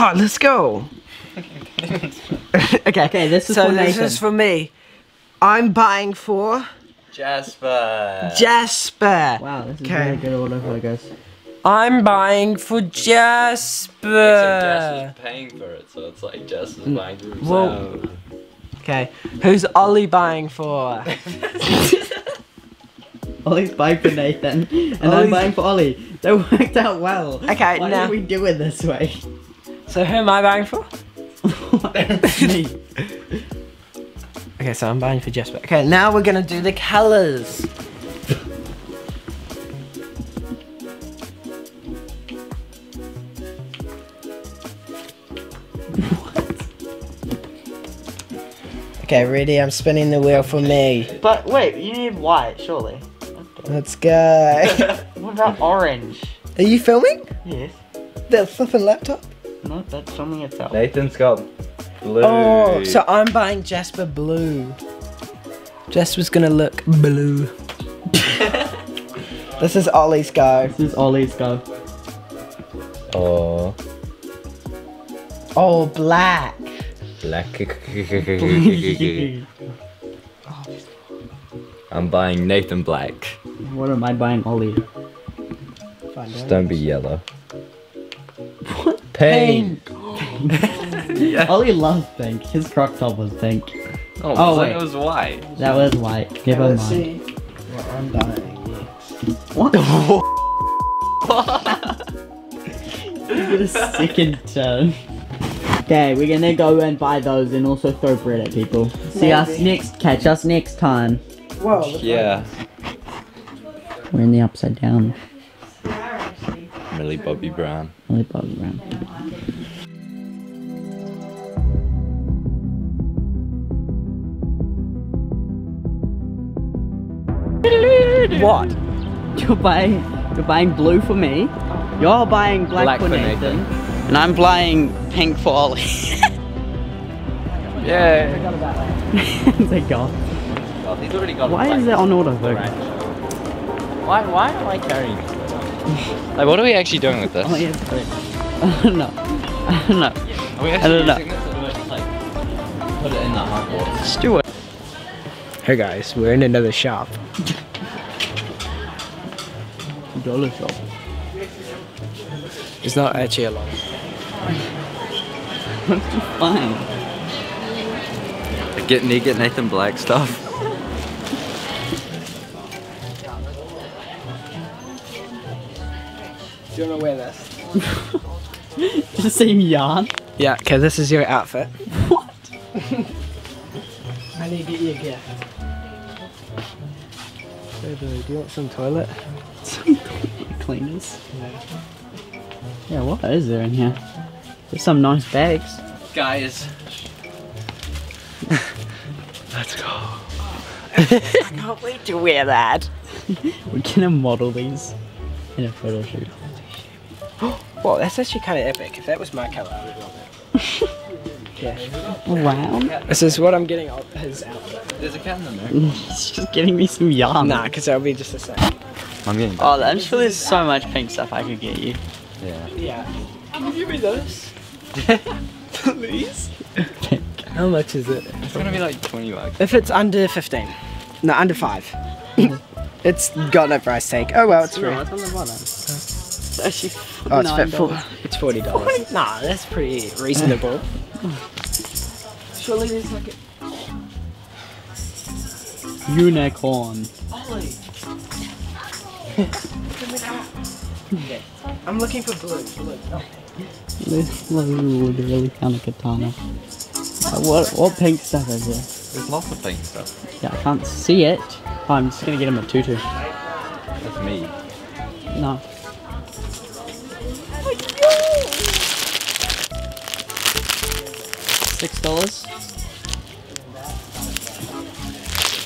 Ah, oh, let's go. Okay, this is so for Nathan. This is for me. I'm buying for Jasper. Jasper. Wow, this is really good all over, I guess. I'm buying for Jasper. Except Jasper's paying for it, so it's like Jasper's buying for himself. Whoa. Okay, who's Ollie buying for? Ollie's buying for Nathan, and I'm buying for Ollie. That worked out well. Okay, why did we do it this way? So who am I buying for? Me. Okay, so I'm buying for Jasper. Okay, now we're gonna do the colors. Okay, ready? I'm spinning the wheel for me. But wait, you need white, surely. Okay. Let's go. What about orange? Are you filming? Yes. That flipping laptop? No, that's filming itself. Nathan's got blue. Oh, so I'm buying Jasper blue. Jasper's gonna look blue. This is Ollie's go. This is Ollie's go. Oh. Oh, black. Black. I'm buying Nathan black. What am I buying Ollie? Just don't be yellow. What? Pink. Pink. Ollie loves pink. His crop top was pink. Oh, wait. It was white. That was white. Give him mine. What I'm buying next. What the Give it a second turn. Okay, we're gonna go and buy those and also throw bread at people. Maybe. See us next, catch us next time. Whoa. Yeah. We're in the upside down. Millie Bobby Brown. Millie Bobby Brown. What? You're buying blue for me. You're buying black for Nathan. And I'm buying pink for Ollie. Yeah. They got. Well, he's already got. Why is it on order? Why am I carrying this? Like, what are we actually doing with this? Oh, yeah, I don't know. I don't know. Are we actually using this, or do I just like put it in the hot water? Stuart. Hey guys, we're in another shop. Dollar shop. It's not actually a lot. What's the fun? Get Nathan black stuff. Do you want to wear this? The same yarn? Yeah, okay, this is your outfit. What? I need to get you a gift. Hey, do you want some toilet? Some toilet cleaners? Yeah. Yeah, what is there in here? There's some nice bags. Guys. Let's go. I can't wait to wear that. We're gonna model these in a photo shoot. Whoa, that's actually kind of epic. If that was my colour, I would love it. Yeah. Wow. This is what I'm getting out his outfit. There's a cat in there. He's just getting me some yarn. Nah, because that'll be just the same. I'm getting back. Oh, I'm sure there's so much pink stuff I could get you. Yeah. Yeah. Can you read those? Please? How much is it? It's gonna be like 20 bucks. If it's under 15. No, under 5. It's got no price tag. Oh well, it's free. No, it's on the bottom. It's actually it's $40. Nah, that's pretty reasonable. Surely there's like a... Unicorn. Ollie! Okay. I'm looking for blue. This blue would really kind of katana. What pink stuff is there? There's lots of pink stuff. Yeah, I can't see it. Oh, I'm just going to get him a tutu. That's me. No. $6.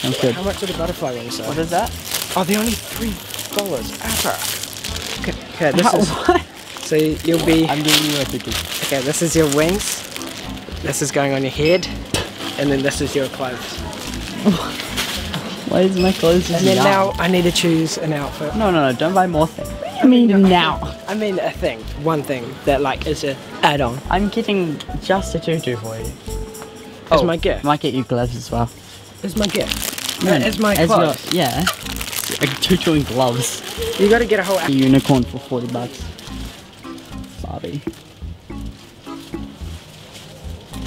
Sounds good. How much did the butterfly wings are? What is that? Oh, they're only $3 ever. Okay, this is... What? So you'll be... I'm giving you a ticket. Okay, this is your wings. This is going on your head. And then this is your clothes. Why is my clothes just now? And then now I need to choose an outfit. No, don't buy more things. I mean now. I mean a thing. One thing that like is a add on. I'm getting just a tutu for you. Oh, it's my gift. I might get you gloves as well. It's my gift. No, it's my gloves. Yeah. A tutu and gloves. You gotta get a whole unicorn for 40 bucks. Barbie.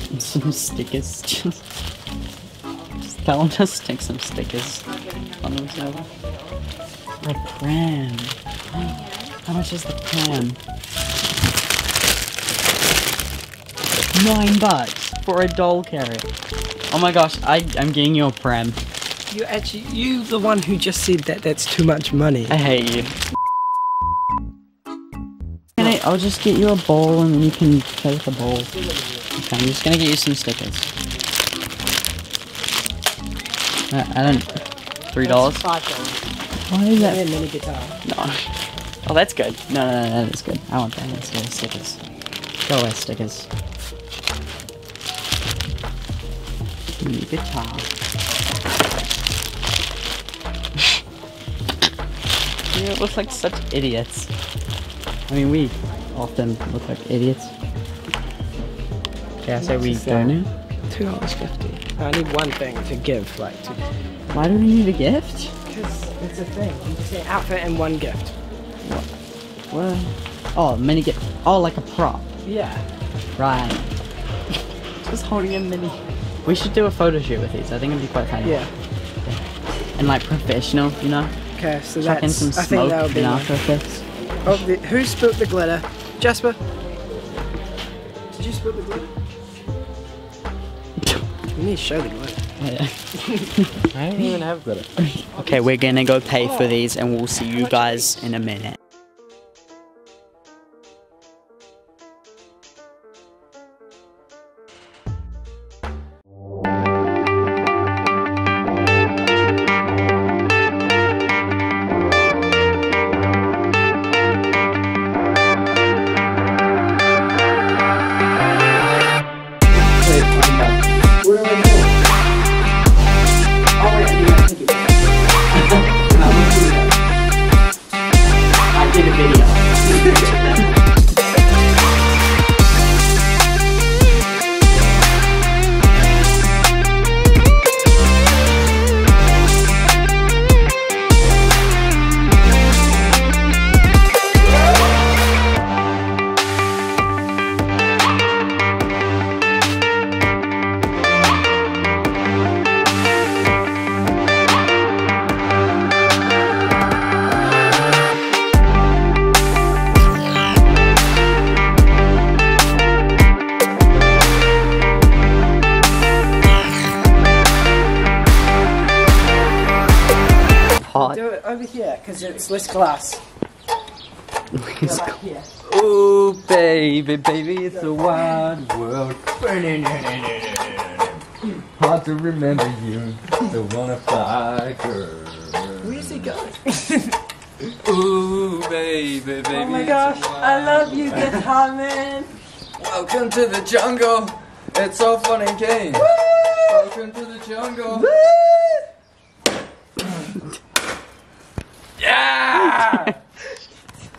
And some stickers. Just tell them to stick some stickers on themselves. A pram. How much is the pram? $9 for a doll carrier. Oh my gosh, I'm getting you a pram. You actually, you the one who just said that that's too much money. I hate you. I'll just get you a bowl and you can play with the bowl. Okay, I'm just gonna get you some stickers. I don't... $3? Why is that? A mini guitar. No. Oh, that's good. No, no, no, that's good. I want that. Let's go with stickers. Go with stickers. Mini guitar. You look like such idiots. I mean, we often look like idiots. Okay, I say we go now. $2.50. I need one thing to give, like to... Why do we need a gift? Because it's a thing. It's an outfit and one gift. What? What? Oh, mini gift. Oh, like a prop. Yeah. Right. Just holding a mini. We should do a photo shoot with these. I think it'd be quite funny. Yeah. And like professional, you know? Okay, so chuck in some smoke, I think that'll be and after effects. Oh, who spilt the glitter? Jasper? Did you spill the glitter? You need to show the glitter. Oh, yeah. I don't even have glitter. Okay, we're gonna go pay for these and we'll see you guys in a minute. Do it over here, because it's less glass. Less glass. Oh, baby, baby, it's a wide world. Hard to remember you, the one-a-fly girl. Where's he going? Ooh, baby, baby. Oh my gosh, I love you, guitar man. Welcome to the jungle. It's all fun and games. Welcome to the jungle. Woo! Yeah!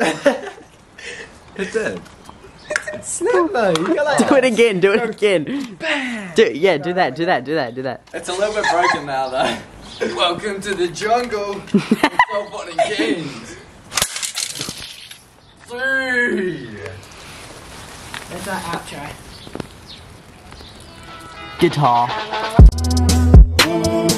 It did. It's snap though. Do it again, do it again. Bam. Yeah, do that, do that, do that, do that. It's a little bit broken now though. Welcome to the jungle. It's all fun and games. That's our outro. Guitar.